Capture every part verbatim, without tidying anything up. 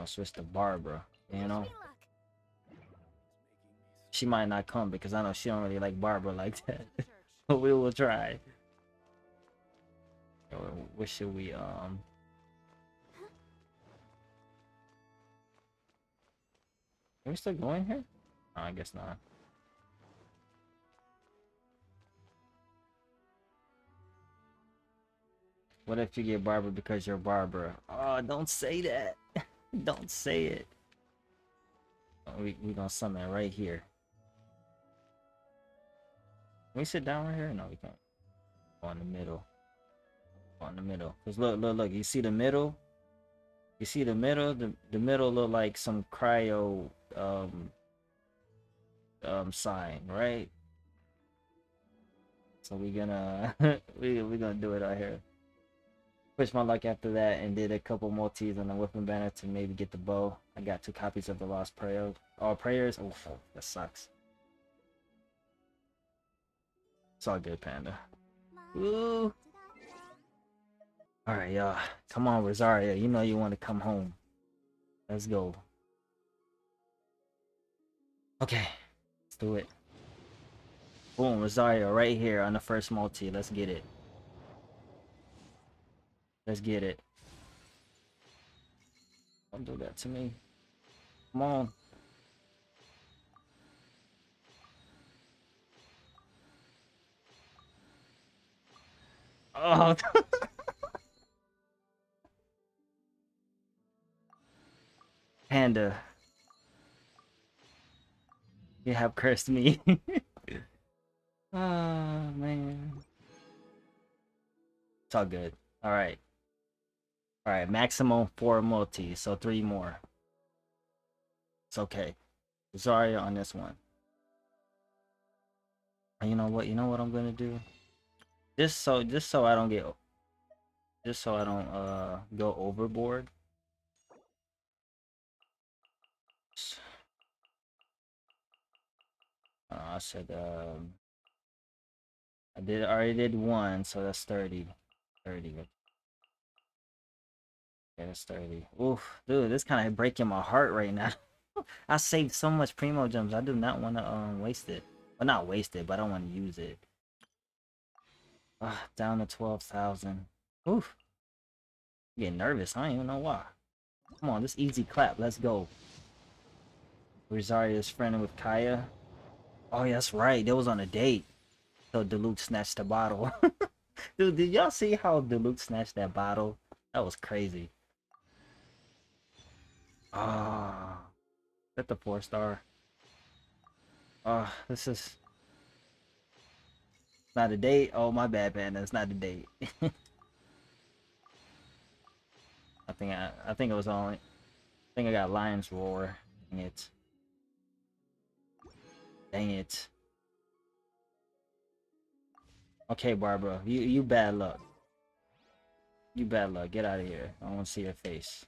I'll switch to Barbara, you know? She might not come because I know she don't really like Barbara like that. But we will try. What should we, um... Can we still go in here? No, I guess not. What if you get Barbara because you're Barbara? Oh, don't say that. Don't say it. We we gonna summon right here. Can we sit down right here? No, we can't. Go in the middle. Go in the middle. Cause look, look, look. You see the middle? You see the middle? The the middle look like some cryo um um sign, right? So we gonna we we gonna do it out here. Push my luck after that and did a couple multis on the weapon banner to maybe get the bow. I got two copies of the lost prayer. Oh, prayers. Oh, that sucks. It's all good, Panda. Woo! All right, y'all. Come on, Rosaria. You know you want to come home. Let's go. Okay, let's do it. Boom, Rosaria right here on the first multi. Let's get it. Let's get it. Don't do that to me. Come on. Oh. Panda. You have cursed me. Oh, man. It's all good. All right. All right, maximum four multi, so three more. It's okay. Rosaria on this one. And you know what? You know what I'm gonna do? Just so, just so I don't get, just so I don't uh go overboard. Uh, I said um, I did already did one, so that's thirty, thirty. That's thirty. Oof, dude, this kind of breaking my heart right now. I saved so much primo gems. I do not want to um waste it. Well, not waste it, but I don't want to use it. Uh, down to twelve thousand. Oof. I'm getting nervous. I don't even know why. Come on, this easy clap. Let's go. Rosaria is friending with Kaeya. Oh, yeah, that's right. They was on a date. So Diluc snatched the bottle. Dude, did y'all see how Diluc snatched that bottle? That was crazy. Ah, oh, is that the four star? Ah, oh, this is not a date. Oh, my bad, Panda. It's not a date. I think I, I think it was only. I think I got Lion's Roar. Dang it! Dang it! Okay, Barbara, you you bad luck. You bad luck. Get out of here. I don't want to see your face.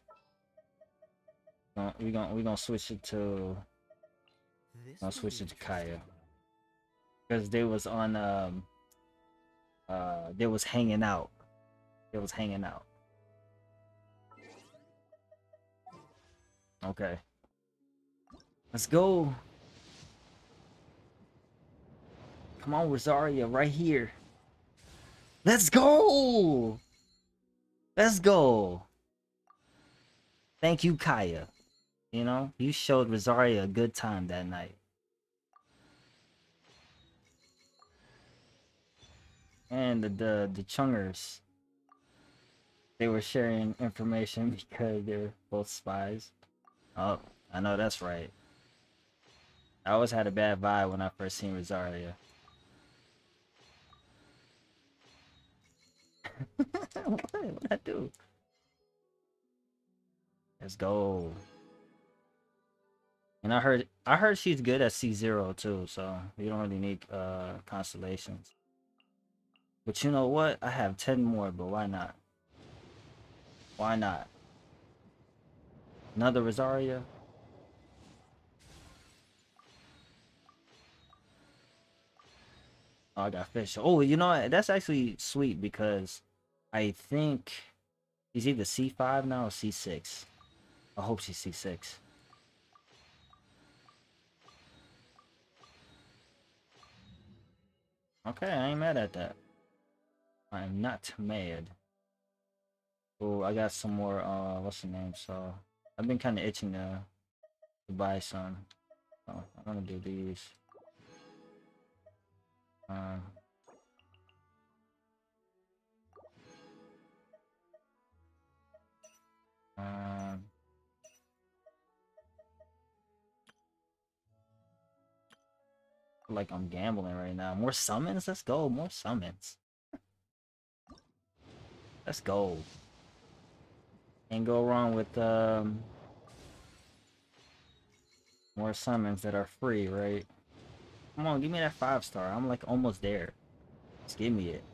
We're gonna we're gonna switch it to I'll switch it to Kaeya, because they was on um uh they was hanging out they was hanging out. Okay, let's go. Come on, Rosaria, right here. Let's go. Let's go. Thank you, Kaeya. You know, you showed Rosaria a good time that night. And the the, the Chungers, they were sharing information because they were both spies. Oh, I know that's right. I always had a bad vibe when I first seen Rosaria. What? What'd I do? Let's go. And I heard I heard she's good at C zero too, so you don't really need uh constellations. But you know what? I have ten more, but why not? Why not? Another Rosaria. Oh, I got fish. Oh, you know what? That's actually sweet because I think he's either C five now or C six. I hope she sees six. Okay, I ain't mad at that. I am not mad. Oh, I got some more, uh, what's the name? So, I've been kind of itching to, to buy some. So, I'm gonna do these. Um. Um. Like I'm gambling right now. More summons? Let's go. More summons. Let's go. Can't go wrong with um more summons that are free, right? Come on, give me that five star. I'm like almost there. Just give me it.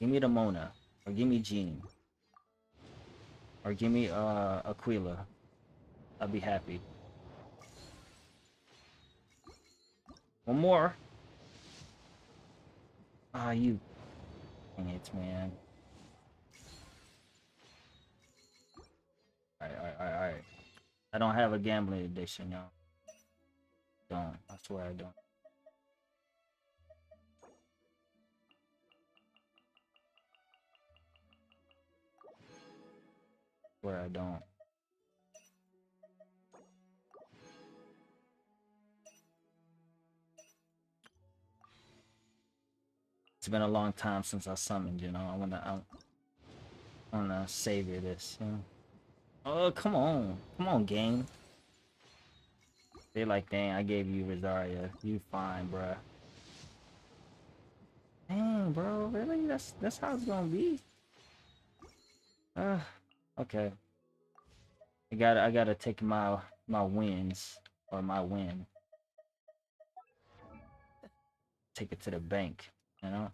Give me the Mona. Or give me Jean. Or give me uh Aquila. I'll be happy. One more. Ah, oh, you. Dang it, man. Alright, alright, alright, alright. I don't have a gambling addiction, y'all. Don't. I swear I don't. I swear I don't. It's been a long time since I summoned, you know. I wanna, I wanna savor this. You know? Oh, come on, come on, game. They like, dang, I gave you Rosaria. You fine, bruh. Dang, bro, really? That's that's how it's gonna be. Uh, okay. I gotta, I gotta take my my wins or my win. Take it to the bank. You know?